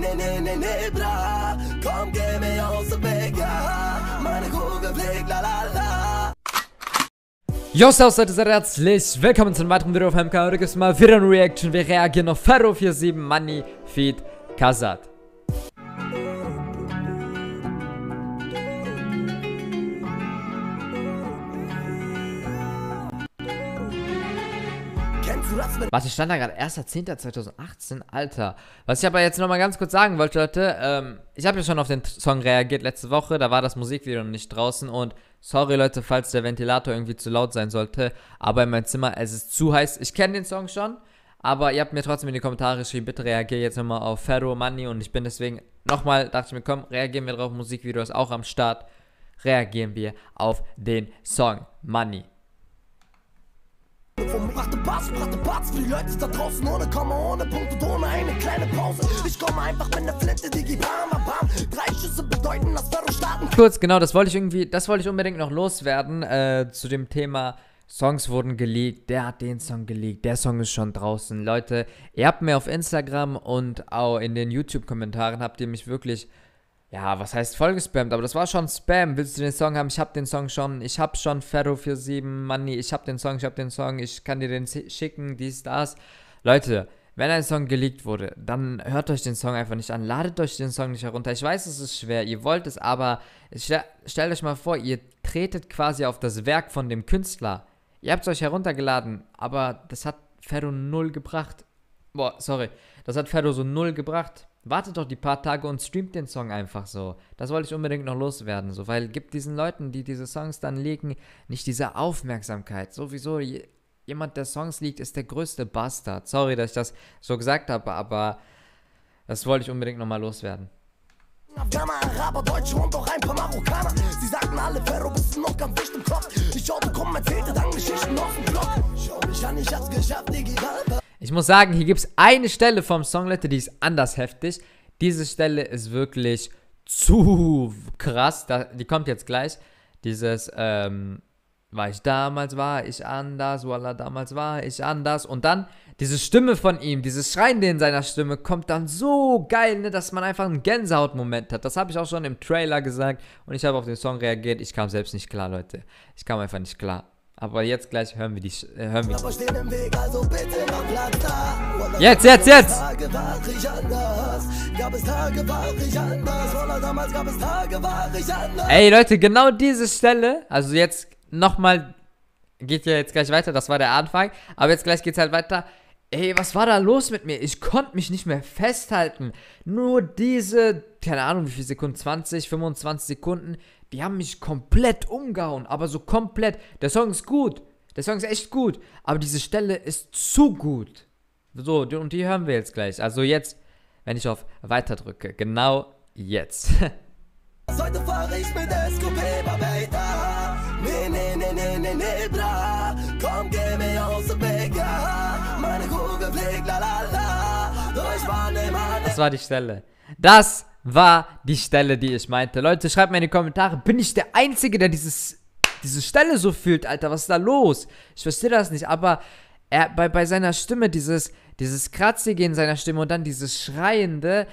ne, bra. Komm, geh mir aus dem Weg, ja. Meine Kugel fliegt, la, la, la. Yo, servus Leute, seid herzlich willkommen zu einem weiteren Video auf MK. Heute gibt es mal wieder eine Reaction. Wir reagieren auf Fero47 Money Feed Kazad. Was ich stand da gerade, 1.10.2018, Alter. Was ich aber jetzt nochmal ganz kurz sagen wollte, Leute, ich habe ja schon auf den Song reagiert letzte Woche, da war das Musikvideo noch nicht draußen und sorry Leute, falls der Ventilator irgendwie zu laut sein sollte, aber in meinem Zimmer, es ist zu heiß. Ich kenne den Song schon, aber ihr habt mir trotzdem in die Kommentare geschrieben, bitte reagiere jetzt nochmal auf Fero Money und ich bin deswegen nochmal, dachte ich mir, komm, reagieren wir drauf, Musikvideo ist auch am Start, reagieren wir auf den Song Money. Brachte Parts für die Leute da draußen ohne Komma, ohne Punkt und ohne eine kleine Pause. Ich komme einfach mit der Flinte, Digi, bam, bam. 3 Schüsse bedeuten, dass wir starten. Kurz, genau, das wollte ich unbedingt noch loswerden zu dem Thema Songs wurden geleakt, der hat den Song geleakt, der Song ist schon draußen. Leute, ihr habt mir auf Instagram und auch in den YouTube-Kommentaren habt ihr mich wirklich, ja, was heißt vollgespammt, aber das war schon Spam. Willst du den Song haben? Ich hab den Song schon. Ich hab schon Fero47 Money. Ich hab den Song. Ich kann dir den schicken, dies, das. Leute, wenn ein Song geleakt wurde, dann hört euch den Song einfach nicht an. Ladet euch den Song nicht herunter. Ich weiß, es ist schwer. Ihr wollt es, aber stellt euch mal vor, ihr tretet quasi auf das Werk von dem Künstler. Ihr habt es euch heruntergeladen, aber das hat Fero null gebracht. Boah, sorry. Das hat Fero so null gebracht. Wartet doch die paar Tage und streamt den Song einfach so. Das wollte ich unbedingt noch loswerden, so, weil gibt diesen Leuten, die diese Songs dann leaken, nicht diese Aufmerksamkeit. Sowieso, jemand, der Songs leakt, ist der größte Bastard. Sorry, dass ich das so gesagt habe, aber das wollte ich unbedingt nochmal loswerden. Afghaner, Araber, Deutsche und auch ein paar Marokkaner. Sie sagten alle, Fero, bist du noch ganz dicht im Kopf. Ich schaute, komm, erzählte dann Geschichten auf dem Blog. Schau mich an, ich hab's geschafft, egal. Ich muss sagen, hier gibt es eine Stelle vom Song, Leute, die ist anders heftig. Diese Stelle ist wirklich zu krass. Die kommt jetzt gleich. Dieses, damals war ich anders. Und dann diese Stimme von ihm, dieses Schreien in seiner Stimme kommt dann so geil, ne, dass man einfach einen Gänsehautmoment hat. Das habe ich auch schon im Trailer gesagt und ich habe auf den Song reagiert. Ich kam selbst nicht klar, Leute. Ich kam einfach nicht klar. Aber jetzt gleich hören wir. Jetzt! Ey Leute, genau diese Stelle, also jetzt nochmal, geht ja jetzt gleich weiter, das war der Anfang, aber jetzt gleich geht's halt weiter. Ey, was war da los mit mir? Ich konnte mich nicht mehr festhalten. Nur diese, keine Ahnung wie viele Sekunden, 20, 25 Sekunden, die haben mich komplett umgehauen. Aber so komplett. Der Song ist gut. Der Song ist echt gut. Aber diese Stelle ist zu gut. So, und die hören wir jetzt gleich. Also jetzt, wenn ich auf Weiter drücke. Genau jetzt. Heute fahre ich mit der Coupé bei weiter. Nee, bra. Komm, geh mir aus dem Weg. Meine Kugel fliegt, la, la, la. Durch meine Mann. Das war die Stelle. Das war die Stelle, die ich meinte. Leute, schreibt mir in die Kommentare, bin ich der Einzige, der diese Stelle so fühlt? Alter, was ist da los? Ich verstehe das nicht, aber er, bei seiner Stimme, dieses Kratzige in seiner Stimme und dann dieses Schreiende,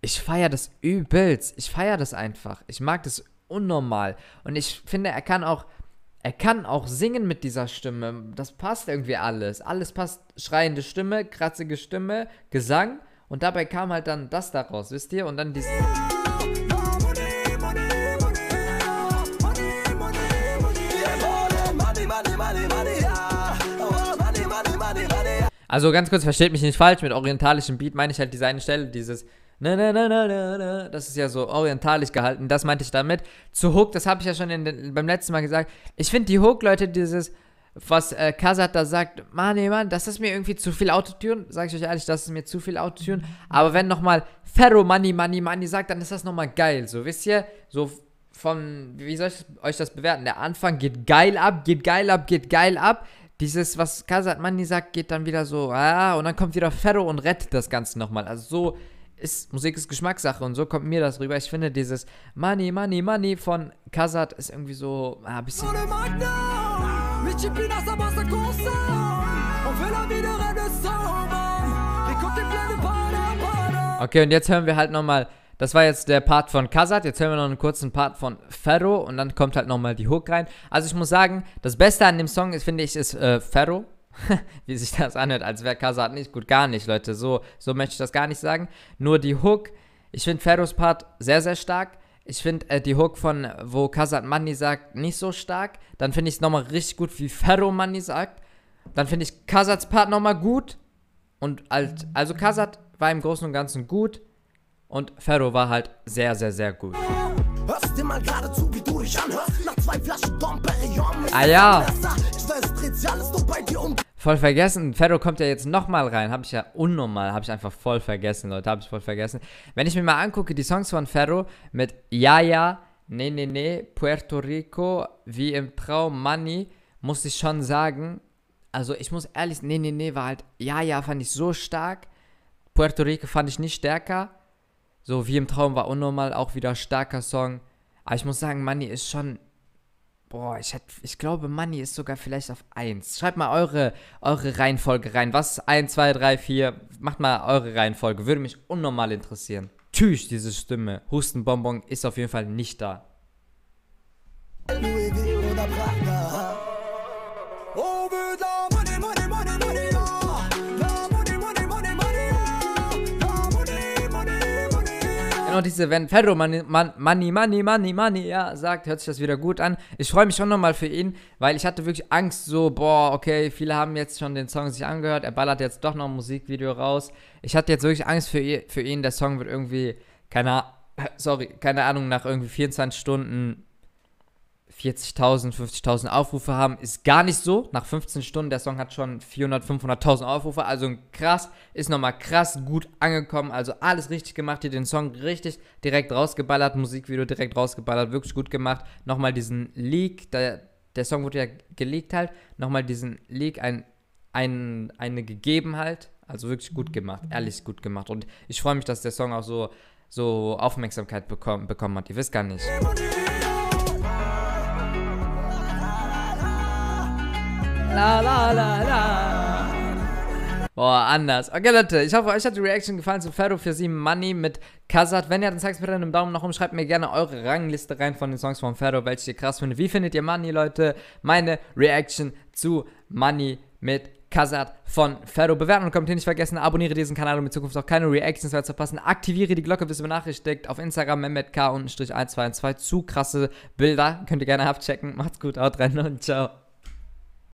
ich feiere das übelst. Ich feiere das einfach. Ich mag das unnormal. Und ich finde, er kann auch singen mit dieser Stimme. Das passt irgendwie alles. Alles passt. Schreiende Stimme, kratzige Stimme, Gesang. Und dabei kam halt dann das daraus, wisst ihr? Und dann dieses... Also ganz kurz, versteht mich nicht falsch, mit orientalischem Beat meine ich halt diese eine Stelle, dieses... Das ist ja so orientalisch gehalten, das meinte ich damit. Zu Hook, das habe ich ja schon beim letzten Mal gesagt. Ich finde die Hook, Leute, dieses... Was Kazad da sagt, Mann, das ist mir irgendwie zu viel Autotune, sag ich euch ehrlich, das ist mir zu viel Autotune, aber wenn nochmal Fero Money sagt, dann ist das nochmal geil, so, wisst ihr, so von, wie soll ich euch das bewerten, der Anfang geht geil ab, dieses, was Kazad Money sagt, geht dann wieder so, und dann kommt wieder Fero und rettet das Ganze nochmal, also so ist, Musik ist Geschmackssache und so kommt mir das rüber, ich finde dieses Money von Kazad ist irgendwie so, ein bisschen... Okay, und jetzt hören wir halt nochmal, das war jetzt der Part von Kazad, jetzt hören wir noch einen kurzen Part von Fero und dann kommt halt nochmal die Hook rein. Also ich muss sagen, das Beste an dem Song ist, finde ich, ist Fero. Wie sich das anhört, als wäre Kazad nicht gut, gar nicht, Leute, so möchte ich das gar nicht sagen. Nur die Hook, ich finde Feros Part sehr, sehr stark. Ich finde die Hook von, wo Kazad Manni sagt, nicht so stark. Dann finde ich es nochmal richtig gut, wie Fero Manni sagt. Dann finde ich Kazads Part nochmal gut. Und also Kazad war im Großen und Ganzen gut. Und Fero war halt sehr, sehr, sehr gut. Hörst dir mal gerade zu, wie du dich anhörst. Nach zwei Flaschen Dom-Perignon. Ah ja. Ich weiß, es dreht sich alles nur bei dir um. Voll vergessen. Fero kommt ja jetzt nochmal rein. Habe ich ja unnormal. Habe ich einfach voll vergessen, Leute. Habe ich voll vergessen. Wenn ich mir mal angucke, die Songs von Fero mit Ja, ja, nee, nee, nee, Puerto Rico, wie im Traum, Money, muss ich schon sagen. Also ich muss ehrlich, nee, nee, nee, war halt Ja, ja, fand ich so stark. Puerto Rico fand ich nicht stärker. So, wie im Traum war unnormal, auch wieder starker Song. Aber ich muss sagen, Manni ist schon... Boah, ich glaube, Manni ist sogar vielleicht auf 1. Schreibt mal eure Reihenfolge rein. Was? 1, 2, 3, 4. Macht mal eure Reihenfolge. Würde mich unnormal interessieren. Tschüss, diese Stimme. Hustenbonbon ist auf jeden Fall nicht da. Und diese, wenn Fero Money, ja, sagt, hört sich das wieder gut an. Ich freue mich schon nochmal für ihn, weil ich hatte wirklich Angst, so, boah, okay, viele haben jetzt schon den Song sich angehört, er ballert jetzt doch noch ein Musikvideo raus. Ich hatte jetzt wirklich Angst für ihn, der Song wird irgendwie, keine Ahnung, nach irgendwie 24 Stunden 40.000, 50.000 Aufrufe haben. Ist gar nicht so, nach 15 Stunden, der Song hat schon 400.000, 500.000 Aufrufe, also krass, ist nochmal krass gut angekommen, also alles richtig gemacht, hier den Song richtig direkt rausgeballert, Musikvideo direkt rausgeballert, wirklich gut gemacht, nochmal diesen Leak, der Song wurde ja geleakt halt, nochmal diesen Leak, eine gegeben halt, also wirklich gut gemacht, ehrlich gut gemacht und ich freue mich, dass der Song auch so Aufmerksamkeit bekommen hat, ihr wisst gar nicht. La, la, la, la. Boah, anders. Okay, Leute, ich hoffe, euch hat die Reaction gefallen zu Fero47 Money mit Kazad. Wenn ja, dann zeigt es bitte einen Daumen nach oben. Schreibt mir gerne eure Rangliste rein von den Songs von Fero, welche ihr krass findet. Wie findet ihr Money, Leute? Meine Reaction zu Money mit Kazad von Fero. Bewerten und kommentieren nicht vergessen. Abonniere diesen Kanal, um in Zukunft auch keine Reactions mehr zu verpassen. Aktiviere die Glocke, bis ihr benachrichtigt. Auf Instagram Mehmetk_1212. Zu krasse Bilder. Könnt ihr gerne abchecken. Macht's gut, haut rein und ciao.